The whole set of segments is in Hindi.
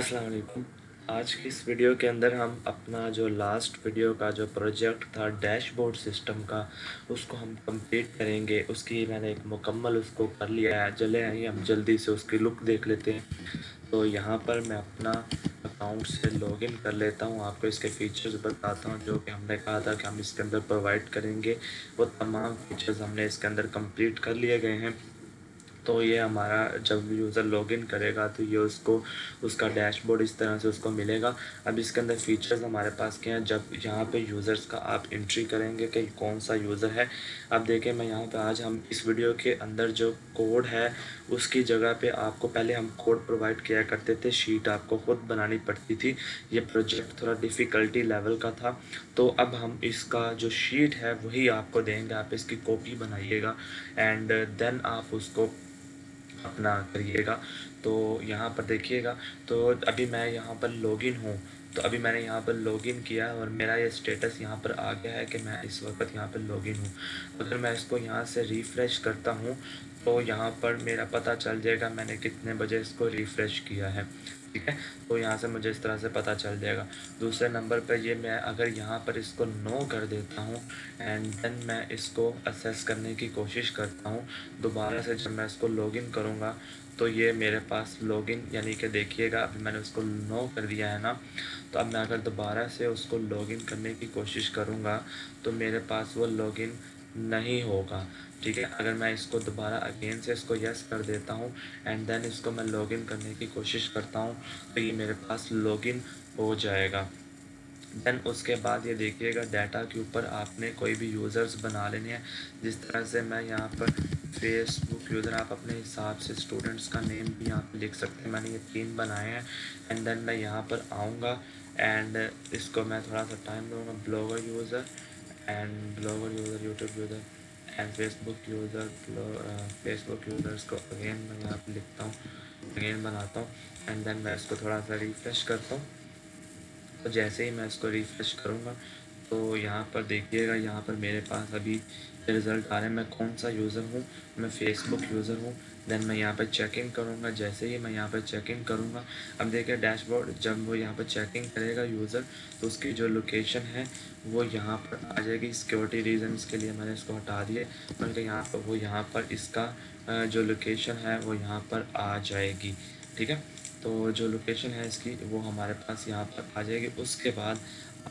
अस्सलाम वालेकुम। आज की इस वीडियो के अंदर हम अपना जो लास्ट वीडियो का जो प्रोजेक्ट था डैशबोर्ड सिस्टम का, उसको हम कंप्लीट करेंगे। उसकी मैंने एक मुकम्मल उसको कर लिया है। चले आइए हम जल्दी से उसकी लुक देख लेते हैं। तो यहाँ पर मैं अपना अकाउंट से लॉगिन कर लेता हूँ, आपको इसके फीचर्स बताता हूँ जो कि हमने कहा था कि हम इसके अंदर प्रोवाइड करेंगे। वो तमाम फीचर्स हमने इसके अंदर कंप्लीट कर लिए गए हैं। तो ये हमारा जब यूज़र लॉगिन करेगा तो ये उसको उसका डैशबोर्ड इस तरह से उसको मिलेगा। अब इसके अंदर फीचर्स हमारे पास क्या हैं, जब यहाँ पे यूज़र्स का आप एंट्री करेंगे कि कौन सा यूज़र है। अब देखिए मैं यहाँ पे आज हम इस वीडियो के अंदर जो कोड है उसकी जगह पे आपको पहले हम कोड प्रोवाइड किया करते थे, शीट आपको ख़ुद बनानी पड़ती थी। ये प्रोजेक्ट थोड़ा डिफ़िकल्टी लेवल का था, तो अब हम इसका जो शीट है वही आपको देंगे। आप इसकी कॉपी बनाइएगा एंड देन आप उसको अपना करिएगा। तो यहाँ पर देखिएगा, तो अभी मैं यहाँ पर लॉगिन हूँ। तो अभी मैंने यहाँ पर लॉगिन किया और मेरा ये स्टेटस यहाँ पर आ गया है कि मैं इस वक्त यहाँ पर लॉगिन हूँ। अगर मैं इसको यहाँ से रिफ़्रेश करता हूँ तो यहाँ पर मेरा पता चल जाएगा मैंने कितने बजे इसको रिफ़्रेश किया है, ठीक है। तो यहाँ से मुझे इस तरह से पता चल जाएगा। दूसरे नंबर पर ये मैं अगर यहाँ पर इसको नो कर देता हूँ एंड देन मैं इसको एक्सेस करने की कोशिश करता हूँ दोबारा से, जब मैं इसको लॉगिन करूँगा तो ये मेरे पास लॉगिन यानी कि देखिएगा अभी मैंने उसको नो कर दिया है ना। तो अब मैं अगर दोबारा से उसको लॉगिन करने की कोशिश करूँगा तो मेरे पास वो लॉगिन नहीं होगा, ठीक है। अगर मैं इसको दोबारा अगेन से इसको यस कर देता हूँ एंड देन इसको मैं लॉगिन करने की कोशिश करता हूँ तो ये मेरे पास लॉगिन हो जाएगा। देन उसके बाद ये देखिएगा डाटा के ऊपर आपने कोई भी यूज़र्स बना लेने हैं। जिस तरह से मैं यहाँ पर फेसबुक यूज़र, आप अपने हिसाब से स्टूडेंट्स का नेम भी यहाँ पर लिख सकते हैं। मैंने ये 3 बनाए हैं एंड देन मैं यहाँ पर आऊँगा एंड इसको मैं थोड़ा सा टाइम लूँगा। Blogger user and blogger user, YouTube user and Facebook user. Facebook users को अगेन मैं यहाँ पर लिखता हूँ, अगेन बनाता हूँ एंड देन मैं इसको थोड़ा सा रिफ़्रेश करता हूँ। तो जैसे ही मैं इसको रिफ़्रेश करूँगा तो यहाँ पर देखिएगा यहाँ पर मेरे पास अभी रिज़ल्ट आ रहे हैं। मैं कौन सा यूज़र हूँ, मैं फेसबुक यूज़र हूँ। देन मैं यहाँ पर चेकिंग करूँगा। जैसे ही मैं यहाँ पर चेकिंग करूँगा, अब देखिए डैशबोर्ड जब वो यहाँ पर चेकिंग करेगा यूज़र तो उसकी जो लोकेशन है वो यहाँ पर आ जाएगी। सिक्योरिटी रीजंस के लिए मैंने इसको हटा दिए, बल्कि यहाँ पर वो यहाँ पर इसका जो लोकेशन है वो यहाँ पर आ जाएगी, ठीक है। तो जो लोकेशन है इसकी वो हमारे पास यहाँ पर आ जाएगी। उसके बाद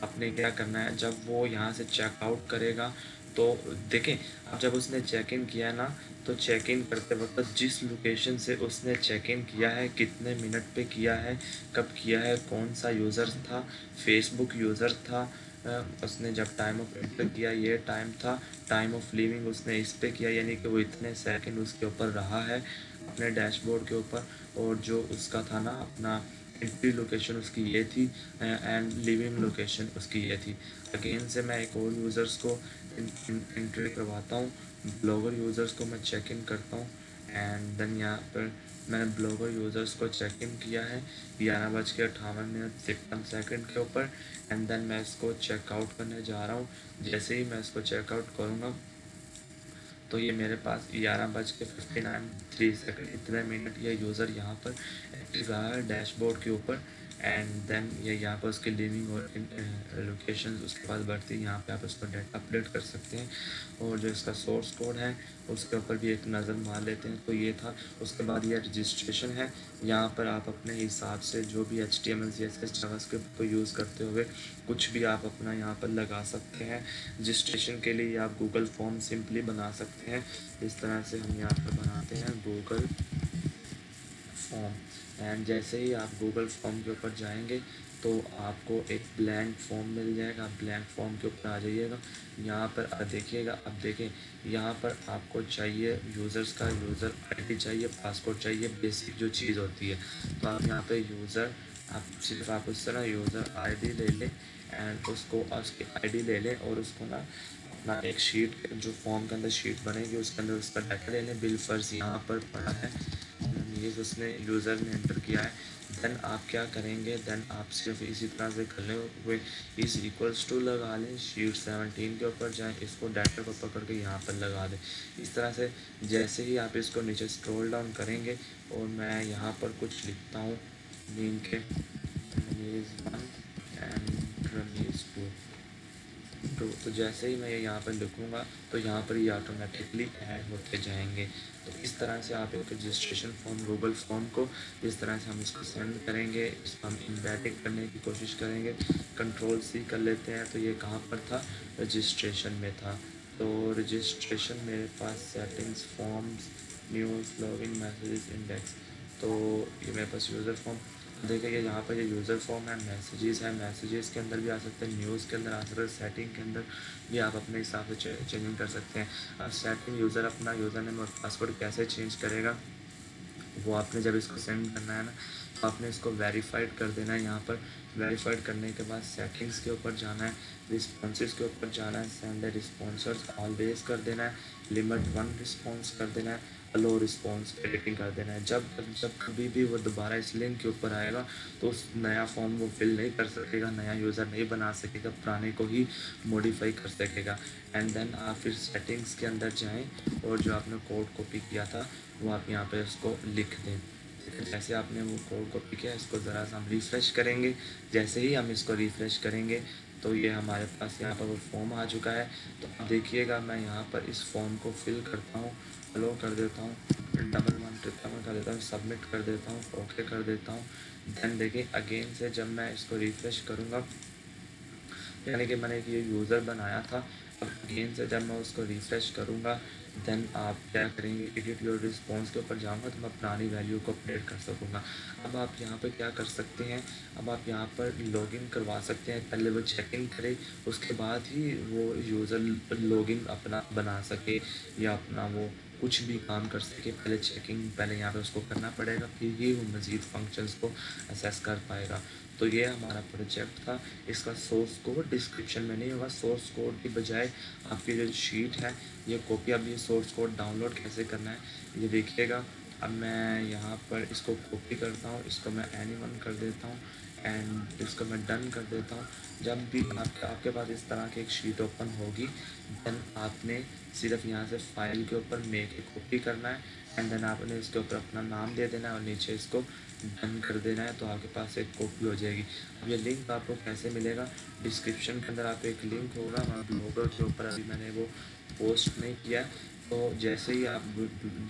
आपने क्या करना है, जब वो यहाँ से चेकआउट करेगा तो देखें अब जब उसने चेक इन किया ना तो चेक इन करते वक्त जिस लोकेशन से उसने चेक इन किया है, कितने मिनट पे किया है, कब किया है, कौन सा यूज़र था, फेसबुक यूज़र था, उसने जब टाइम ऑफ एंटर किया ये टाइम था, टाइम ऑफ लीविंग उसने इस पे किया, यानी कि वो इतने सेकंड उसके ऊपर रहा है अपने डैशबोर्ड के ऊपर। और जो उसका था ना अपना एंट्री लोकेशन उसकी ये थी एंड लिविंग लोकेशन उसकी ये थी। अगेन से मैं एक और यूज़र्स को एंट्री करवाता हूँ। ब्लॉगर यूज़र्स को मैं चेक इन करता हूँ एंड देन यहाँ पर मैंने ब्लॉगर यूज़र्स को चेक इन किया है 11:58 के ऊपर एंड देन मैं इसको चेकआउट करने जा रहा हूँ। जैसे ही मैं इसको चेकआउट करूँगा तो ये मेरे पास 11:59 इतने मिनट ये यूज़र यहाँ पर एक्टिव रहा है डैशबोर्ड के ऊपर एंड देन ये यहाँ पर उसकी लिविंग और लोकेशन उसके बाद बढ़ती है। यहाँ पे आप उसका डाटा अपडेट कर सकते हैं और जो इसका सोर्स कोड है उसके ऊपर भी एक नज़र मार लेते हैं। तो ये था। उसके बाद ये रजिस्ट्रेशन है, यहाँ पर आप अपने हिसाब से जो भी HTML CSS JavaScript को यूज़ करते हुए कुछ भी आप अपना यहाँ पर लगा सकते हैं। रजिस्ट्रेशन के लिए आप गूगल फॉर्म सिंपली बना सकते हैं। इस तरह से हम यहाँ पर बनाते हैं गूगल फॉर्म एंड जैसे ही आप गूगल फॉर्म के ऊपर जाएंगे तो आपको एक ब्लैंक फॉर्म मिल जाएगा। ब्लैंक फॉर्म के ऊपर आ जाइएगा। यहाँ पर आप देखिएगा, अब देखें यहाँ पर आपको चाहिए यूज़र्स का यूज़र आईडी चाहिए, पासवर्ड चाहिए, बेसिक जो चीज़ होती है। तो आप यहाँ पे यूज़र आप सिर्फ आप उस तरह यूज़र आईडी ले लें एंड उसकी आईडी ले लें और उसको ना एक शीट जो फॉर्म के अंदर शीट बनेगी उसके अंदर उसका डाटा ले लें। बिल फर्ज यहाँ पर पड़ा है, उसने यूज़र ने एंटर किया है। देन आप क्या करेंगे, देन आप सिर्फ इसी तरह से कर लें, वे इज इक्वल्स टू लगा लें, शीट 17 के ऊपर जाएं, इसको डाटा को पकड़ के यहाँ पर लगा दें। इस तरह से जैसे ही आप इसको नीचे स्क्रॉल डाउन करेंगे और मैं यहाँ पर कुछ लिखता हूँ nameKit, menu is 1 and run is 2. तो जैसे ही मैं यहाँ पर लिखूँगा तो यहाँ पर ये ऑटोमेटिकली ऐड होते जाएंगे। तो इस तरह से आप एक रजिस्ट्रेशन फॉर्म, गूगल फॉर्म को इस तरह से हम इसको सेंड करेंगे, इसको हम इम्बेडिंग करने की कोशिश करेंगे। कंट्रोल-C कर लेते हैं। तो ये कहाँ पर था? रजिस्ट्रेशन में था। तो रजिस्ट्रेशन मेरे पास settings, forms, news, login, messages, index. तो ये मेरे पास यूज़र फॉर्म, देखिए यहाँ पर ये यूज़र फॉर्म है, मैसेजेस है, मैसेजेस के अंदर भी आ सकते हैं, न्यूज़ के अंदर आ सकते हैं, सेटिंग के अंदर भी आप अपने हिसाब से चेंजिंग कर सकते हैं। अब सेटिंग यूज़र अपना यूज़र नेम और पासवर्ड कैसे चेंज करेगा, वो आपने जब इसको सेंड करना है ना, तो आपने इसको वेरीफाइड कर देना है। यहाँ पर वेरीफाइड करने के बाद सेटिंग्स के ऊपर जाना है, रिस्पॉन्सेज के ऊपर जाना है, सेंड रिस्पॉन्सर्स ऑलवेज कर देना है, लिमिट 1 रिस्पॉन्स कर देना है, अलो रिस्पॉन्स एडिटिंग कर देना है। जब कभी भी वो दोबारा इस लिंक के ऊपर आएगा तो उस नया फॉर्म वो फिल नहीं कर सकेगा, नया यूज़र नहीं बना सकेगा, पुराने को ही मॉडिफाई कर सकेगा। एंड देन आप फिर सेटिंग्स के अंदर जाएँ और जो आपने कोड कॉपी किया था वो आप यहाँ पर उसको लिख दें। जैसे आपने वो कोड कॉपी किया, इसको ज़रा सा हम रिफ़्रेश करेंगे। जैसे ही हम इसको रिफ़्रेश करेंगे तो ये हमारे पास यहाँ पर वो फॉर्म आ चुका है। तो आप देखिएगा, मैं यहाँ पर इस फॉर्म को फिल करता हूँ, अलो कर देता हूँ, डबल वन कर देता हूँ, सबमिट कर देता हूँ, ओके कर देता हूँ। दैन देखिए अगेन से जब मैं इसको रिफ़्रेश करूँगा, यानी कि मैंने ये यूज़र बनाया था, अगेन से जब मैं उसको रिफ़्रेश करूँगा दैन आप क्या करेंगे, एडिट योर रिस्पॉन्स के ऊपर जाऊँगा तो मैं पुरानी वैल्यू को अपडेट कर सकूँगा। अब आप यहाँ पर क्या कर सकते हैं, अब आप यहाँ पर लॉगिन करवा सकते हैं। पहले वो चेक इन करे, उसके बाद ही वो यूज़र लॉगिन अपना बना सके या अपना वो कुछ भी काम कर सके। पहले चेकिंग पहले यहाँ पे उसको करना पड़ेगा, फिर ही वो मज़ीद फंक्शंस को असेस कर पाएगा। तो ये हमारा प्रोजेक्ट था। इसका सोर्स कोड डिस्क्रिप्शन में नहीं होगा, सोर्स कोड की बजाय आपकी जो शीट है ये कॉपी। अब ये सोर्स कोड डाउनलोड कैसे करना है ये देखिएगा। अब मैं यहाँ पर इसको कॉपी करता हूँ, इसको मैं एनीवन कर देता हूँ एंड इसको मैं डन कर देता हूँ। जब भी आपके पास इस तरह की एक शीट ओपन होगी दैन आपने सिर्फ यहाँ से फाइल के ऊपर मेक ए कॉपी करना है एंड देन आपने इसके ऊपर अपना नाम दे देना है और नीचे इसको डन कर देना है, तो आपके पास एक कॉपी हो जाएगी। अब ये लिंक आपको कैसे मिलेगा, डिस्क्रिप्शन के अंदर आपको एक लिंक होगा हमारे ब्लॉगर के ऊपर, अभी मैंने वो पोस्ट नहीं किया। तो जैसे ही आप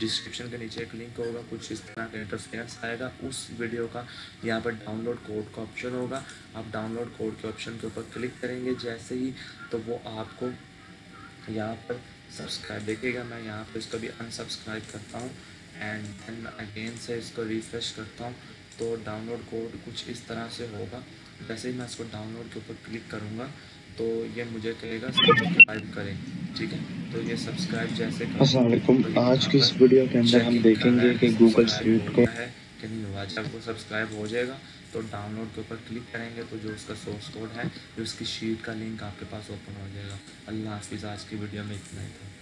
डिस्क्रिप्शन के नीचे एक लिंक होगा, कुछ इस तरह का इंटरफेरेंस आएगा उस वीडियो का, यहाँ पर डाउनलोड कोड का ऑप्शन होगा, आप डाउनलोड कोड के ऑप्शन के ऊपर क्लिक करेंगे जैसे ही, तो वो आपको यहाँ पर सब्सक्राइब देखेगा। मैं यहाँ पर इसको भी अनसब्सक्राइब करता हूँ एंड देन अगेन से इसको रिफ़्रेश करता हूँ। तो डाउनलोड कोड कुछ इस तरह से होगा। जैसे ही मैं इसको डाउनलोड के ऊपर क्लिक करूँगा तो ये मुझे कहेगा सब्सक्राइब करें, ठीक है। तो ये सब्सक्राइब जैसे करें। अस्सलाम वालेकुम, आज की इस वीडियो के अंदर हम देखेंगे कि गूगल शीट को है कि नहीं हुआ। जब वो सब्सक्राइब हो जाएगा तो डाउनलोड के ऊपर क्लिक करेंगे तो जो उसका सोर्स कोड है, जो उसकी शीट का लिंक आपके पास ओपन हो जाएगा। अल्लाह हाफिज़, आज की वीडियो में इतना ही था।